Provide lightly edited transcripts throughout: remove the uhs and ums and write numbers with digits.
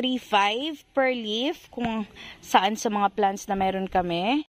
3.5 per leaf kung saan sa mga plants na meron kami.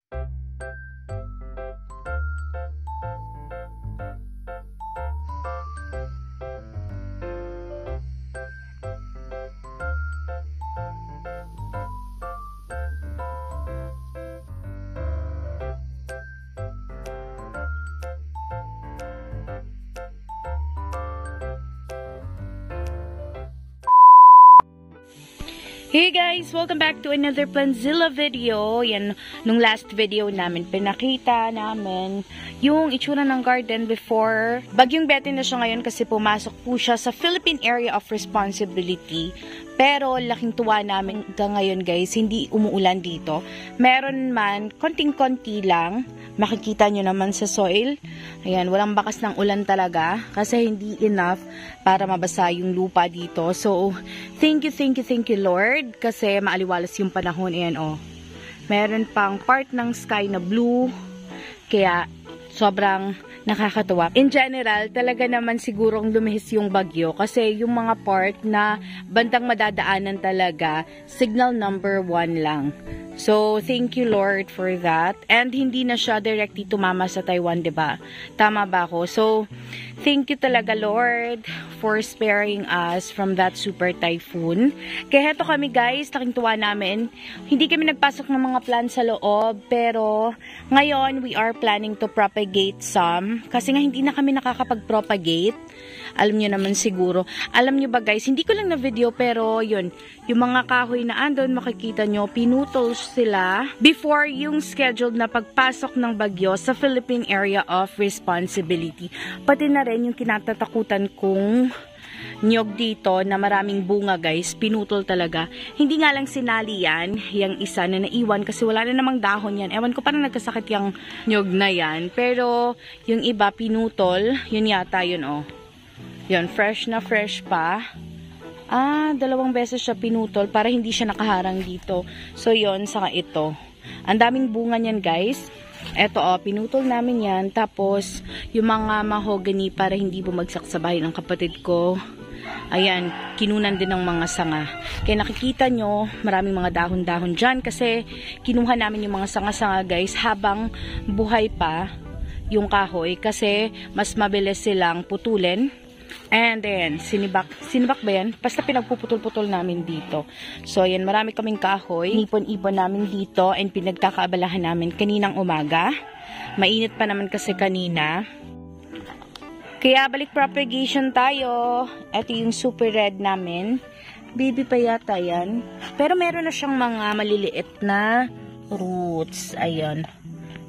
Hey guys! Welcome back to another Plantzilla video. Yan, nung last video namin, pinakita namin yung itsura ng garden before. Bagyong Betty na siya ngayon kasi pumasok po siya sa Philippine Area of Responsibility. Pero laking tuwa namin ngayon guys, hindi umuulan dito. Meron man, konting-konti lang. Makikita nyo naman sa soil. Ayan, walang bakas ng ulan talaga kasi hindi enough para mabasa yung lupa dito. So, thank you Lord. Kasi maaliwalas yung panahon. Ayan, oh. Meron pang part ng sky na blue. Kaya sobrang nakakatuwa. In general, talaga naman sigurong lumihis yung bagyo. Kasi yung mga part na bantang madadaanan talaga, signal number 1 lang. So, thank you Lord for that. And hindi na siya directly tumama sa Taiwan, diba? Tama ba ako? So, thank you talaga Lord for sparing us from that super typhoon. Kaya heto kami guys, laking tuwa namin. Hindi kami nagpasok ng mga plants sa loob, pero ngayon we are planning to propagate some. Kasi nga hindi na kami nakakapag-propagate. Alam nyo naman siguro. Alam nyo ba guys, hindi ko lang na video, pero yun, yung mga kahoy na andon, makikita nyo, pinutol sila before yung scheduled na pagpasok ng bagyo sa Philippine Area of Responsibility. Pati na rin yung kinatatakutan kong nyog dito na maraming bunga guys, pinutol talaga. Hindi nga lang sinali yan, yung isa na naiwan kasi wala na namang dahon yan. Ewan ko parang nagkasakit yung nyog na yan, pero yung iba pinutol, yun yata yun oh. Yun, fresh na fresh pa. Ah, 2 beses siya pinutol para hindi siya nakaharang dito. So, yon saka ito. Ang daming bunga niyan, guys. Eto, oh, pinutol namin yan. Tapos, yung mga mahogany para hindi bumagsak sa bahay ng kapatid ko. Ayan, kinunan din ng mga sanga. Kaya nakikita nyo, maraming mga dahon-dahon dyan. Kasi, kinuha namin yung mga sanga-sanga, guys, habang buhay pa yung kahoy. Kasi, mas mabilis silang putulin. And then, sinibak ba yan? Basta pinagpuputol-putol namin dito. So, ayan, marami kaming kahoy. Nipon-ipon namin dito and pinagkakaabalahan namin kaninang umaga. Mainit pa naman kasi kanina. Kaya, balik propagation tayo. Ito yung super red namin. Baby pa yata yan. Pero meron na siyang mga maliliit na roots. Ayan.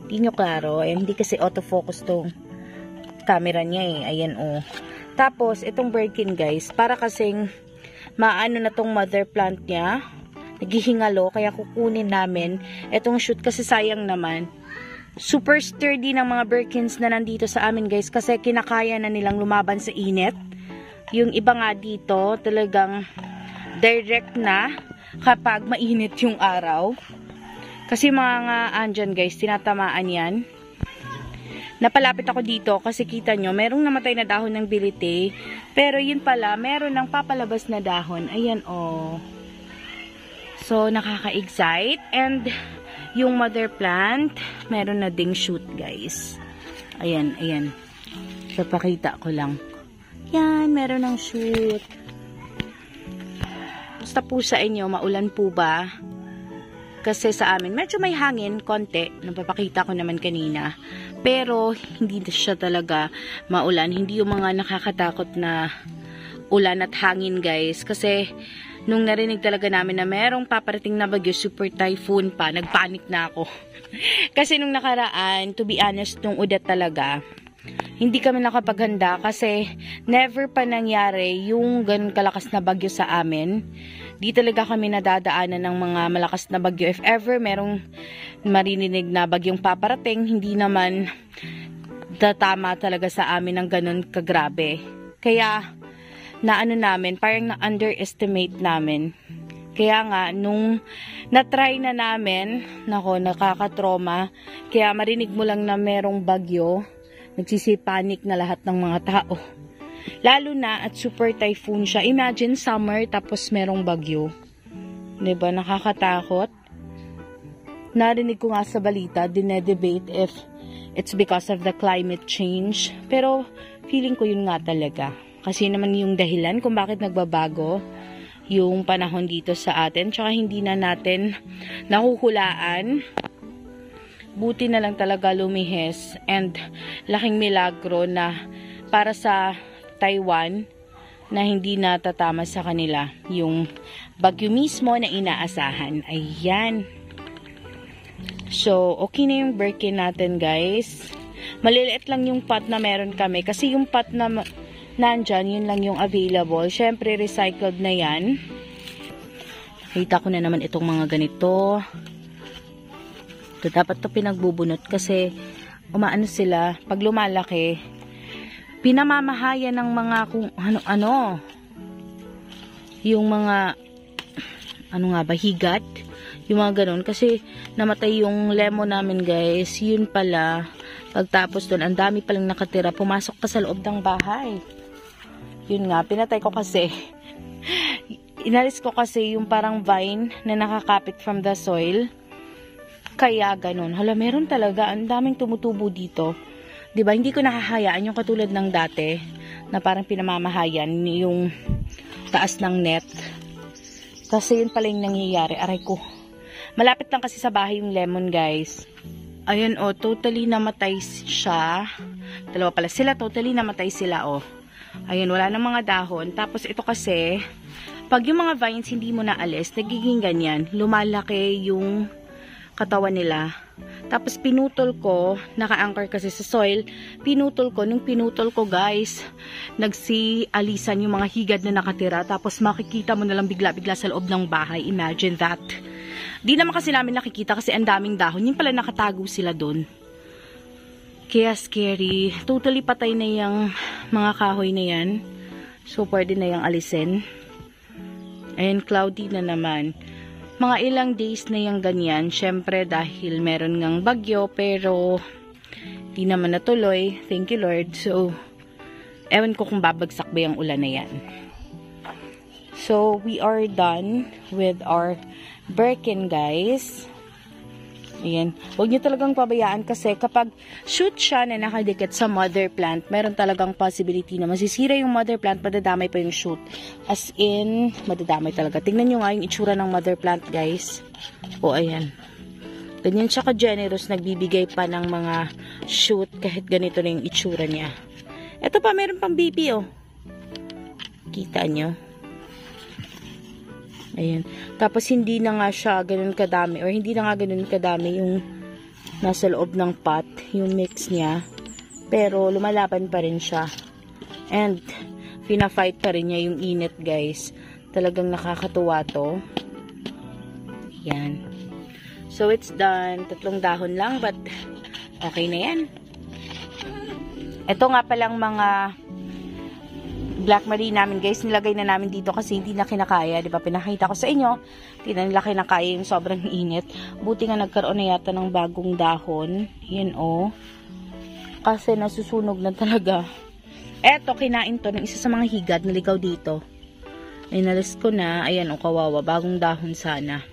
Hindi nyo klaro. Ayan, hindi kasi autofocus tong camera niya eh. Ayan, oh. Tapos, itong Birkin guys, para kasing maano na tong mother plant niya, naghihingalo, kaya kukunin namin itong shoot kasi sayang naman. Super sturdy ng mga Birkins na nandito sa amin guys, kasi kinakaya na nilang lumaban sa init. Yung iba nga dito, talagang direct na kapag mainit yung araw. Kasi mga andyan guys, tinatamaan yan. Napalapit ako dito kasi kita nyo, merong namatay na dahon ng bilite. Pero yun pala, meron ng papalabas na dahon. Ayan, oh. So, nakaka-excite. And, yung mother plant, meron na ding shoot, guys. Ayan, ayan. Papakita ko lang. Yan, meron ng shoot. Basta po sa inyo, maulan po ba? Kasi sa amin, medyo may hangin, konti. Napapakita ko naman kanina. Pero, hindi siya talaga maulan. Hindi yung mga nakakatakot na ulan at hangin, guys. Kasi, nung narinig talaga namin na merong paparating na bagyo, super typhoon pa, nagpanik na ako. Kasi nung nakaraan, to be honest, nung udat talaga, hindi kami nakapaghanda kasi never pa nangyari yung ganun kalakas na bagyo sa amin. Di talaga kami nadadaanan ng mga malakas na bagyo. If ever merong marininig na bagyong paparating, hindi naman tatama talaga sa amin ng ganun kagrabe. Kaya naano namin, parang na-underestimate namin. Kaya nga, nung na-try na namin, nako, nakakatroma. Kaya marinig mo lang na merong bagyo, nagsisipanik na lahat ng mga tao. Lalo na at super typhoon siya. Imagine summer tapos merong bagyo. Diba? Nakakatakot. Narinig ko nga sa balita, dinedebate if it's because of the climate change. Pero feeling ko yun nga talaga. Kasi naman yung dahilan kung bakit nagbabago yung panahon dito sa atin. Tsaka hindi na natin nakukulaan. Buti na lang talaga lumihes. And laking milagro na para sa Taiwan na hindi natatama sa kanila yung bagyo mismo na inaasahan. Ayan. So, okay na yung Birkin natin, guys. Maliliit lang yung pot na meron kami. Kasi yung pot na nandyan, yun lang yung available. Siyempre, recycled na yan. Nakita ko na naman itong mga ganito. Ito, dapat ito pinagbubunot kasi umaano sila. Pag lumalaki, pinamamahayan ng mga kung ano-ano. Yung mga, ano nga ba, higat. Yung mga ganun. Kasi namatay yung lemon namin, guys. Yun pala. Pagtapos doon, ang dami palang nakatira. Pumasok pa sa loob ng bahay. Yun nga, pinatay ko kasi. Inalis ko kasi yung parang vine na nakakapit from the soil. Kaya ganun. Hala, meron talaga. Ang daming tumutubo dito. Diba? Hindi ko nakahayaan yung katulad ng dati na parang pinamamahayan yung taas ng net. Kasi yun pala yung nangyayari. Aray ko. Malapit lang kasi sa bahay yung lemon, guys. Ayun, oh, totally namatay siya. Dalawa pala sila, totally namatay sila, oh. Ayun, wala nang mga dahon. Tapos ito kasi, pag yung mga vines hindi mo naalis, nagiging ganyan. Lumalaki yung katawan nila. Tapos pinutol ko, naka-anchor kasi sa soil, pinutol ko. Nung pinutol ko, guys, nagsialisan yung mga higad na nakatira. Tapos makikita mo nalang bigla-bigla sa loob ng bahay. Imagine that. Di naman kasi namin nakikita kasi ang daming dahon. Yung pala nakatago sila dun. Kaya scary. Totally patay na yung mga kahoy na yan. So pwede na yung alisin. And cloudy na naman. Mga ilang days na yung ganyan. Syempre dahil meron ngang bagyo. Pero di naman natuloy. Thank you, Lord. So ewan ko kung babagsak ba yung ulan na yan. So we are done with our Birkin, guys. Ayan. Huwag nyo talagang pabayaan kasi kapag shoot siya na nakadikit sa mother plant, meron talagang possibility na masisira yung mother plant, madadamay pa yung shoot. As in, madadamay talaga. Tingnan nyo nga yung itsura ng mother plant, guys. O, ayan. Ganyan siya ka-generous, nagbibigay pa ng mga shoot kahit ganito na yung itsura niya. Eto pa, meron pang baby, oh. Kita nyo. Ayan. Tapos hindi na nga siya ganun kadami or hindi na nga ganun kadami yung nasa loob ng pot, yung mix niya. Pero lumalaban pa rin siya. And pina-fight pa rin niya yung init, guys. Talagang nakakatuwa to. Ayan. So it's done. 3 dahon lang but okay na yan. Ito nga palang mga Black Marine namin, guys, nilagay na namin dito kasi hindi na kinakaya, di ba? Pinakita ko sa inyo, hindi na nila kinakaya yung sobrang init. Buti nga nagkaroon na yata ng bagong dahon. Yan, oh. Kasi nasusunog na talaga. Eto, kinain to ng isa sa mga higad na ligaw dito. Inalis ko na. Ayan, oh, kawawa. Bagong dahon sana.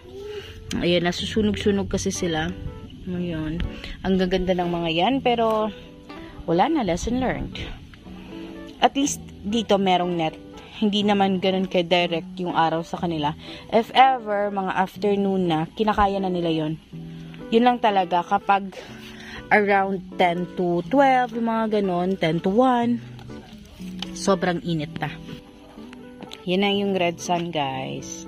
Ayan, nasusunog-sunog kasi sila. Ayan. Ang gaganda ng mga yan, pero wala na. Lesson learned. At least, dito merong net. Hindi naman ganun kay direct yung araw sa kanila. If ever, mga afternoon na, kinakaya na nila yon. Yun lang talaga kapag around 10 to 12, yung mga ganun, 10 to 1, sobrang init na. Yan na yung red sun, guys.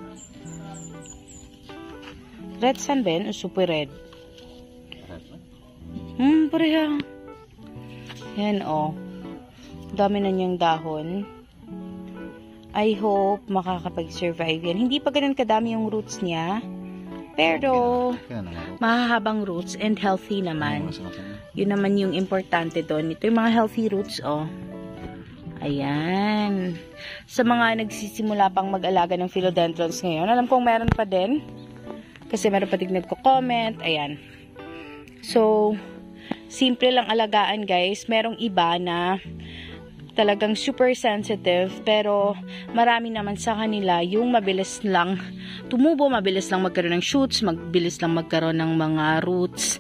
Red sun ba yun? O super red? Pareha. Yan, oh. Dami na niyang dahon. I hope makakapag-survive yan. Hindi pa ganun kadami yung roots niya. Pero, mahahabang roots and healthy naman. Yun naman yung importante doon. Ito yung mga healthy roots, oh. Ayan. Sa mga nagsisimula pang mag-alaga ng philodendrons ngayon, alam kong meron pa din. Kasi meron pa din nagko-comment. Ayan. So, simple lang alagaan, guys. Merong iba na talagang super sensitive, pero marami naman sa kanila yung mabilis lang tumubo, mabilis lang magkaroon ng shoots, mabilis lang magkaroon ng mga roots.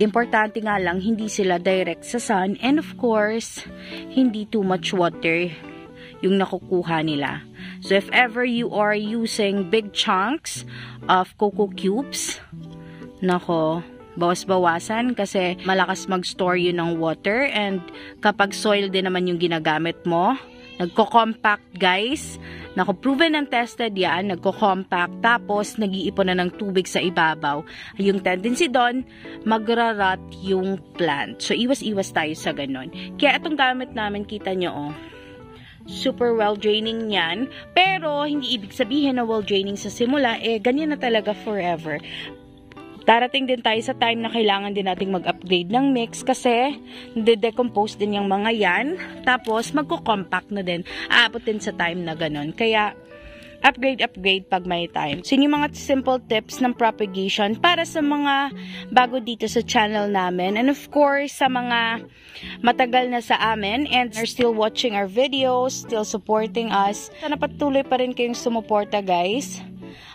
Importante nga lang, hindi sila direct sa sun, and of course, hindi too much water yung nakukuha nila. So if ever you are using big chunks of coco cubes, nako, bawas-bawasan kasi malakas mag-store yun ng water, and kapag soil din naman yung ginagamit mo, nagko-compact guys. Nako, proven and tested yan, nagko-compact, tapos nag-iipon na ng tubig sa ibabaw. Yung tendency doon, magra-rot yung plant. So iwas-iwas tayo sa ganun. Kaya itong gamit namin, kita nyo oh, super well draining yan, pero hindi ibig sabihin na well draining sa simula, eh ganyan na talaga forever. Darating din tayo sa time na kailangan din nating mag-upgrade ng mix kasi nade-decompose din yung mga yan, tapos magko-compact na din, aabot din sa time na ganun. Kaya upgrade pag may time. So yun yung mga simple tips ng propagation para sa mga bago dito sa channel namin, and of course sa mga matagal na sa amin and are still watching our videos, still supporting us. Sana patuloy pa rin kayong sumuporta guys.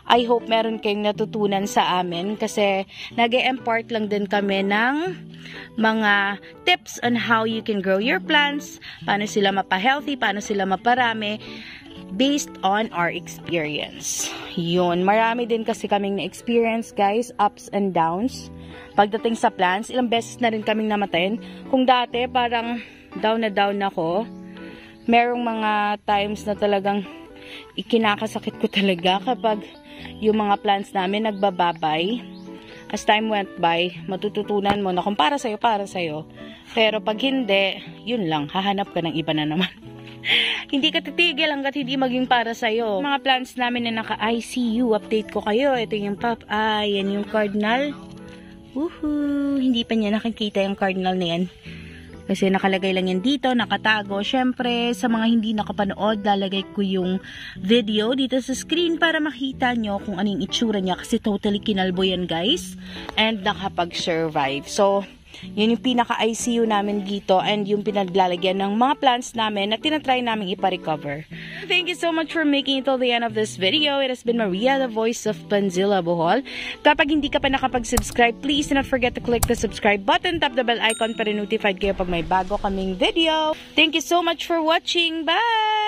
I hope meron kayong natutunan sa amin kasi nag-e-impart lang din kami ng mga tips on how you can grow your plants, paano sila mapa-healthy, paano sila maparami, based on our experience. Yun, marami din kasi kaming na-experience guys, ups and downs. Pagdating sa plants, ilang beses na rin kaming namatayin. Kung dati parang down na ako, merong mga times na talagang ikinakasakit ko talaga kapag yung mga plants namin nagbababay. As time went by, matututunan mo na kung para sa'yo. Pero pag hindi, yun lang, hahanap ka ng iba na naman. Hindi ka titigil hanggat hindi maging para sa'yo. Mga plants namin na naka-ICU, update ko kayo. Ito yung Popeye, yan yung Cardinal. Woohoo! Hindi pa niya nakikita yung Cardinal na yan. Kasi nakalagay lang yan dito, nakatago. Siyempre, sa mga hindi nakapanood, lalagay ko yung video dito sa screen para makita nyo kung anong itsura niya. Kasi totally kinalbo yan, guys. And nakapag-survive. So, yun yung pinaka-ICU namin dito and yung pinaglalagyan ng mga plants namin na tinatry namin ipa-recover. Thank you so much for making it till the end of this video. It has been Maria, the voice of Plantzilla Bohol. Kapag hindi ka pa nakapag-subscribe, please do not forget to click the subscribe button, tap the bell icon para notified kayo pag may bago kaming video. Thank you so much for watching. Bye!